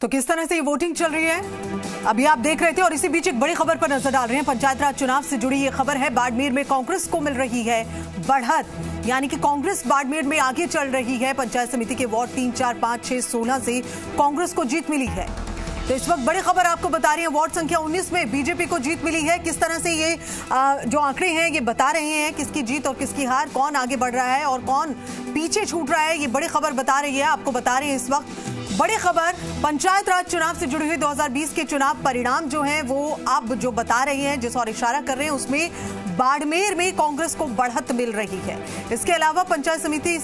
तो किस तरह से ये वोटिंग चल रही है अभी आप देख रहे थे। और इसी बीच एक बड़ी खबर पर नजर डाल रहे हैं, पंचायत राज चुनाव से जुड़ी ये खबर है। बाड़मेर में कांग्रेस को मिल रही है बढ़त, यानी कि कांग्रेस बाड़मेर में आगे चल रही है। पंचायत समिति के वार्ड 3, 4, 5, 6, 16 से कांग्रेस को जीत मिली है। तो इस वक्त बड़ी खबर आपको बता रही है, वार्ड संख्या 19 में बीजेपी को जीत मिली है। किस तरह से ये जो आंकड़े हैं ये बता रहे हैं किसकी जीत और किसकी हार, कौन आगे बढ़ रहा है और कौन पीछे छूट रहा है, ये बड़ी खबर बता रही है, आपको बता रही है इस वक्त बड़ी खबर। पंचायत राज चुनाव से जुड़ी हुई 2020 के चुनाव परिणाम जो है वो अब जो बता रहे हैं, जिस और इशारा कर रहे हैं, उसमें बाड़मेर में कांग्रेस को बढ़त मिल रही है। इसके अलावा पंचायत समिति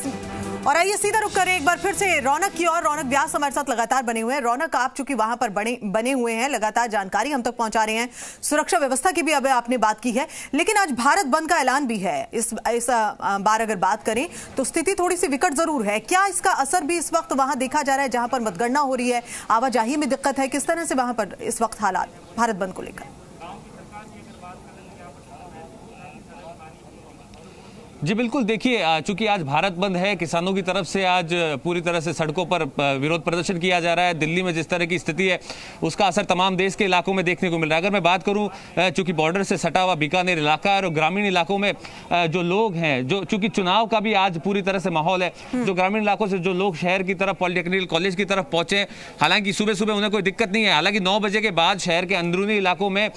और आइए सीधा रुक कर एक बार फिर से रौनक की और रौनक व्यास हमारे साथ लगातार बने हुए हैं। रौनक, आप चूंकि वहां पर बने हुए हैं, लगातार जानकारी हम तक पहुंचा रहे हैं। सुरक्षा व्यवस्था की भी अब आपने बात की है, लेकिन आज भारत बंद का ऐलान भी है। इस बार अगर बात करें तो स्थिति थोड़ी सी विकट जरूर है। क्या इसका असर भी इस वक्त वहां देखा जा रहा है जहां पर मतगणना हो रही है, आवाजाही में दिक्कत है, किस तरह से वहां पर इस वक्त हालात भारत बंद को लेकर? जी बिल्कुल, देखिए चूंकि आज भारत बंद है, किसानों की तरफ से आज पूरी तरह से सड़कों पर विरोध प्रदर्शन किया जा रहा है। दिल्ली में जिस तरह की स्थिति है उसका असर तमाम देश के इलाकों में देखने को मिल रहा है। अगर मैं बात करूं, चूंकि बॉर्डर से सटा हुआ बीकानेर इलाका और ग्रामीण इलाकों में जो लोग हैं, जो चूंकि चुनाव का भी आज पूरी तरह से माहौल है, जो ग्रामीण इलाकों से जो लोग शहर की तरफ पॉलीटेक्निकल कॉलेज की तरफ पहुंचे, हालांकि सुबह सुबह उन्हें कोई दिक्कत नहीं है। हालांकि 9 बजे के बाद शहर के अंदरूनी इलाकों में